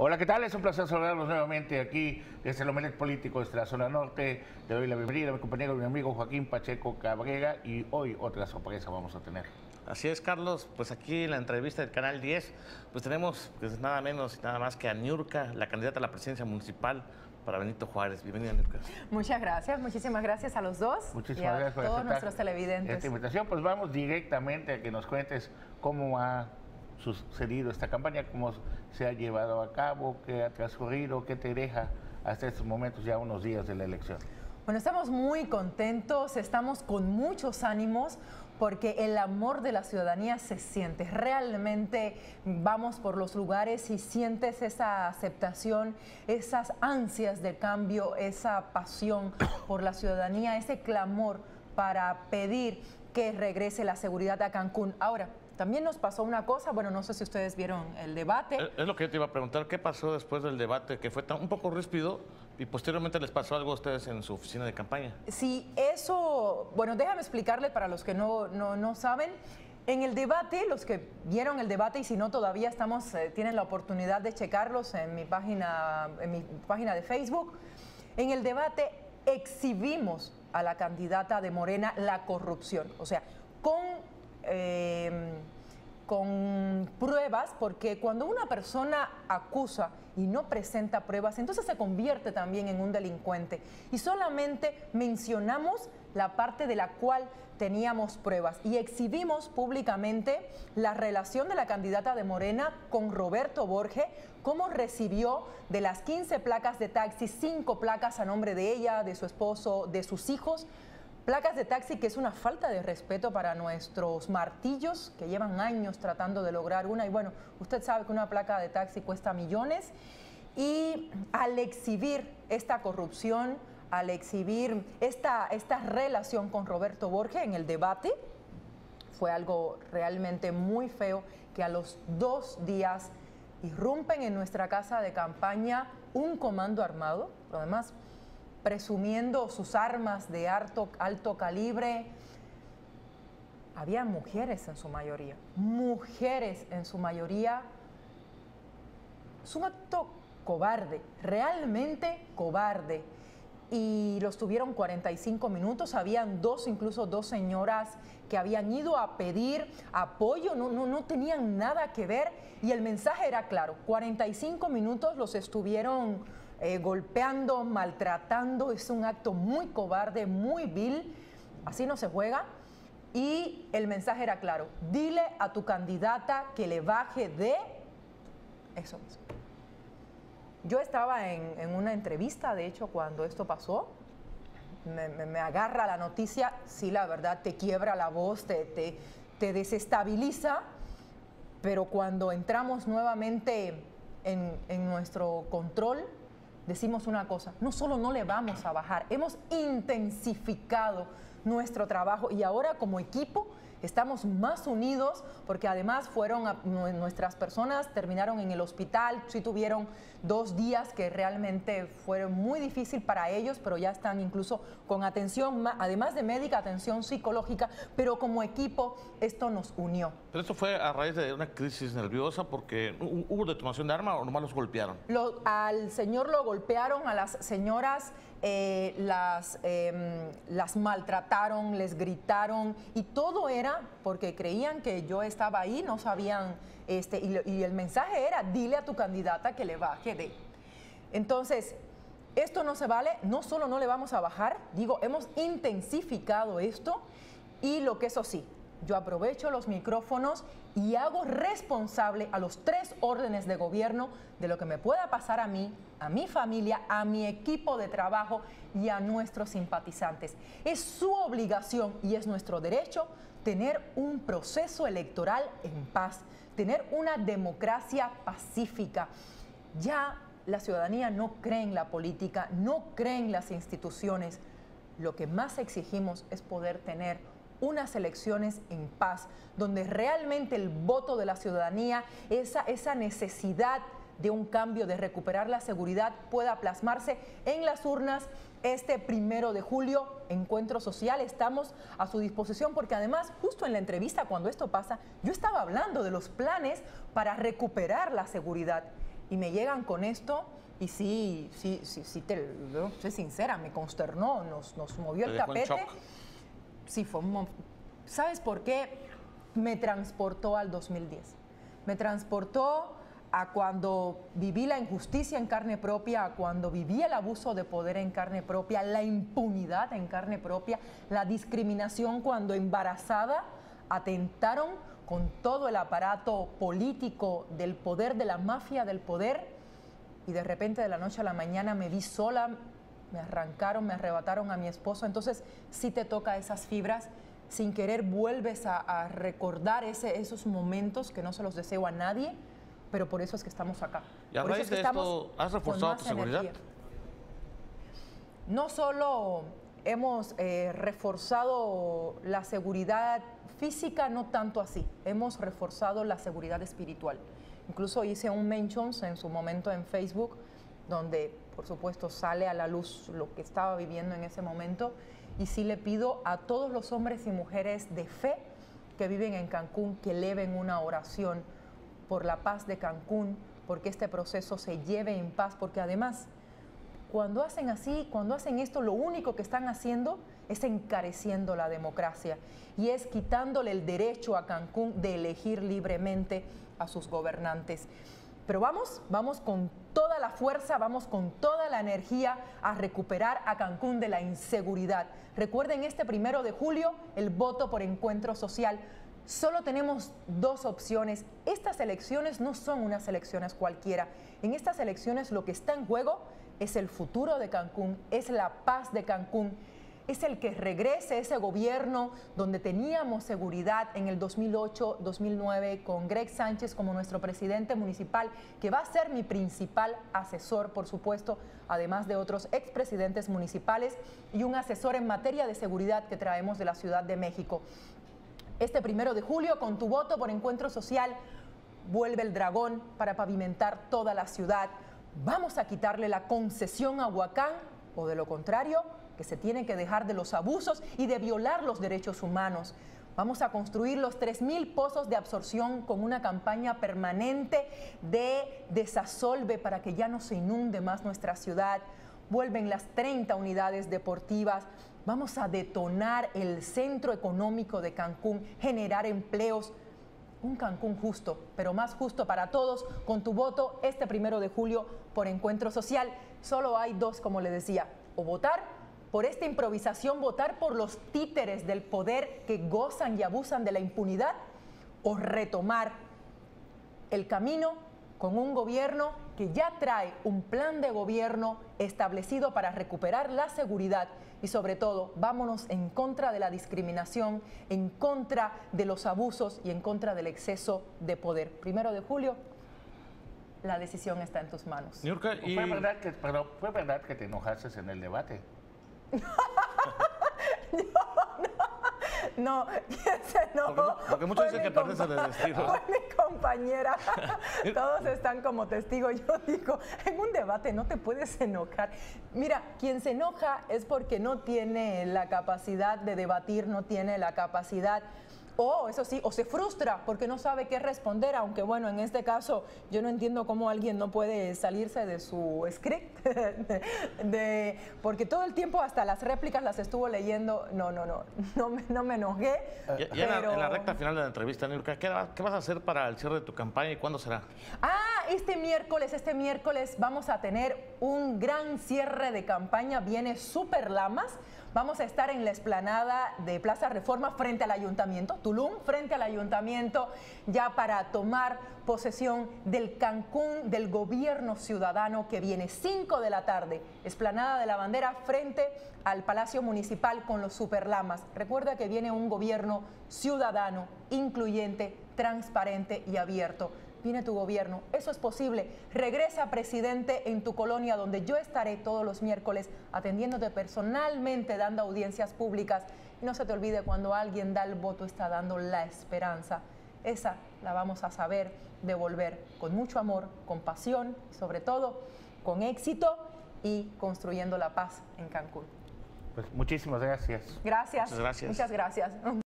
Hola, ¿qué tal? Es un placer saludarlos nuevamente aquí desde el Omelet Político desde la zona norte. Le doy la bienvenida a mi compañero y mi amigo Joaquín Pacheco Cabrega y hoy otra sorpresa vamos a tener. Así es, Carlos. Pues aquí en la entrevista del Canal 10, pues tenemos pues, nada menos y nada más que a Niurka, la candidata a la presidencia municipal para Benito Juárez. Bienvenida, Niurka. Muchas gracias, muchísimas gracias a los dos muchísimas y a todos nuestros televidentes. Esta invitación, pues vamos directamente a que nos cuentes cómo ha sucedido esta campaña, cómo se ha llevado a cabo, qué ha transcurrido, qué te deja hasta estos momentos, ya unos días de la elección. Bueno, estamos muy contentos, estamos con muchos ánimos porque el amor de la ciudadanía se siente. Realmente vamos por los lugares y sientes esa aceptación, esas ansias de cambio, esa pasión por la ciudadanía, ese clamor para pedir que regrese la seguridad a Cancún. Ahora, también nos pasó una cosa, bueno, no sé si ustedes vieron el debate. Es lo que yo te iba a preguntar, ¿qué pasó después del debate? Que fue un poco ríspido y posteriormente les pasó algo a ustedes en su oficina de campaña. Sí, eso, bueno, déjame explicarle para los que no saben. En el debate, los que vieron el debate y si no todavía estamos, tienen la oportunidad de checarlos en mi página de Facebook. En el debate exhibimos a la candidata de Morena la corrupción, o sea, con pruebas, porque cuando una persona acusa y no presenta pruebas, entonces se convierte también en un delincuente. Y solamente mencionamos la parte de la cual teníamos pruebas y exhibimos públicamente la relación de la candidata de Morena con Roberto Borge, cómo recibió de las 15 placas de taxi, 5 placas a nombre de ella, de su esposo, de sus hijos. Placas de taxi que es una falta de respeto para nuestros martillos que llevan años tratando de lograr una. Y bueno, usted sabe que una placa de taxi cuesta millones. Y al exhibir esta corrupción, al exhibir esta relación con Roberto Borge en el debate, fue algo realmente muy feo que a los 2 días irrumpen en nuestra casa de campaña un comando armado, lo demás presumiendo sus armas de alto calibre. Había mujeres en su mayoría. Es un acto cobarde, realmente cobarde. Y los tuvieron 45 minutos, habían incluso dos señoras que habían ido a pedir apoyo, no tenían nada que ver y el mensaje era claro, 45 minutos los estuvieron golpeando, maltratando, es un acto muy cobarde, muy vil, así no se juega. Y el mensaje era claro, dile a tu candidata que le baje de eso mismo. Yo estaba en una entrevista, de hecho, cuando esto pasó, me agarra la noticia, sí, la verdad, te quiebra la voz, te desestabiliza, pero cuando entramos nuevamente en nuestro control, decimos una cosa, no solo no le vamos a bajar, hemos intensificado nuestro trabajo y ahora como equipo estamos más unidos porque además nuestras personas terminaron en el hospital, sí tuvieron 2 días que realmente fueron muy difíciles para ellos, pero ya están incluso con atención, además de médica, atención psicológica, pero como equipo esto nos unió. Pero esto fue a raíz de una crisis nerviosa porque hubo detonación de arma o nomás los golpearon. Al señor lo golpearon, a las señoras las maltrataron, les gritaron y todo era porque creían que yo estaba ahí, no sabían, y el mensaje era, dile a tu candidata que le baje de. Entonces, esto no se vale, no solo no le vamos a bajar, digo, hemos intensificado esto y lo que eso sí, yo aprovecho los micrófonos y hago responsable a los 3 órdenes de gobierno de lo que me pueda pasar a mí, a mi familia, a mi equipo de trabajo y a nuestros simpatizantes. Es su obligación y es nuestro derecho tener un proceso electoral en paz, tener una democracia pacífica. Ya la ciudadanía no cree en la política, no cree en las instituciones. Lo que más exigimos es poder tener unas elecciones en paz, donde realmente el voto de la ciudadanía, esa necesidad de un cambio, de recuperar la seguridad, pueda plasmarse en las urnas este 1 de julio. Encuentro Social, estamos a su disposición porque además justo en la entrevista cuando esto pasa, yo estaba hablando de los planes para recuperar la seguridad y me llegan con esto. Y sí, te soy sincera, me consternó, nos movió el tapete. Sí, fue un... ¿Sabes por qué? Me transportó al 2010. Me transportó a cuando viví la injusticia en carne propia, a cuando viví el abuso de poder en carne propia, la impunidad en carne propia, la discriminación cuando embarazada atentaron con todo el aparato político del poder, de la mafia del poder. Y de repente, de la noche a la mañana, me vi sola, me arrancaron, me arrebataron a mi esposo. Entonces, sí te toca esas fibras. Sin querer vuelves a recordar esos momentos que no se los deseo a nadie, pero por eso es que estamos acá. Y a raíz de esto, ¿has reforzado tu seguridad? No solo hemos reforzado la seguridad física, no tanto así. Hemos reforzado la seguridad espiritual. Incluso hice un mentions en su momento en Facebook, donde, por supuesto, sale a la luz lo que estaba viviendo en ese momento. Y sí le pido a todos los hombres y mujeres de fe que viven en Cancún que eleven una oración por la paz de Cancún, porque este proceso se lleve en paz. Porque además, cuando hacen así, cuando hacen esto, lo único que están haciendo es encareciendo la democracia y es quitándole el derecho a Cancún de elegir libremente a sus gobernantes. Pero vamos con toda la fuerza, vamos con toda la energía a recuperar a Cancún de la inseguridad. Recuerden, este 1 de julio, el voto por Encuentro Social. Solo tenemos dos opciones. Estas elecciones no son unas elecciones cualquiera. En estas elecciones lo que está en juego es el futuro de Cancún, es la paz de Cancún. Es el que regrese ese gobierno donde teníamos seguridad en el 2008, 2009 con Greg Sánchez como nuestro presidente municipal, que va a ser mi principal asesor, por supuesto, además de otros expresidentes municipales y un asesor en materia de seguridad que traemos de la Ciudad de México. Este 1 de julio, con tu voto por Encuentro Social, vuelve el dragón para pavimentar toda la ciudad. Vamos a quitarle la concesión a Huacán o, de lo contrario, que se tienen que dejar de los abusos y de violar los derechos humanos. Vamos a construir los 3000 pozos de absorción con una campaña permanente de desasolve para que ya no se inunde más nuestra ciudad. Vuelven las 30 unidades deportivas. Vamos a detonar el centro económico de Cancún, generar empleos. Un Cancún justo, pero más justo para todos. Con tu voto, este 1 de julio, por Encuentro Social. Solo hay dos, como le decía, o votar por esta improvisación, votar por los títeres del poder que gozan y abusan de la impunidad, o retomar el camino con un gobierno que ya trae un plan de gobierno establecido para recuperar la seguridad y, sobre todo, vámonos en contra de la discriminación, en contra de los abusos y en contra del exceso de poder. 1 de julio, la decisión está en tus manos. Niurka, y... ¿Fue verdad que te enojaste en el debate? No, ¿quién se enojó? Porque muchos dicen que parece de destino. Fue mi compañera. Todos están como testigos. Yo digo, en un debate no te puedes enojar. Mira, quien se enoja es porque no tiene la capacidad de debatir, no tiene la capacidad... O, eso sí, o se frustra porque no sabe qué responder, aunque bueno, en este caso yo no entiendo cómo alguien no puede salirse de su script, porque todo el tiempo hasta las réplicas las estuvo leyendo. No me enojé. Y pero... en la recta final de la entrevista, Niurka, ¿qué vas a hacer para el cierre de tu campaña y cuándo será? Este miércoles vamos a tener un gran cierre de campaña. Viene Super Lamas. Vamos a estar en la explanada de Plaza Reforma frente al ayuntamiento, Tulum, frente al ayuntamiento, ya para tomar posesión del Cancún, del gobierno ciudadano que viene. 5 de la tarde, explanada de la bandera frente al Palacio Municipal con los Superlamas. Recuerda que viene un gobierno ciudadano, incluyente, transparente y abierto. Viene tu gobierno, eso es posible. Regresa, presidente, en tu colonia, donde yo estaré todos los miércoles atendiéndote personalmente, dando audiencias públicas. Y no se te olvide, cuando alguien da el voto, está dando la esperanza. Esa la vamos a saber devolver con mucho amor, con pasión, sobre todo con éxito y construyendo la paz en Cancún. Pues muchísimas gracias. Gracias. Muchas gracias. Muchas gracias.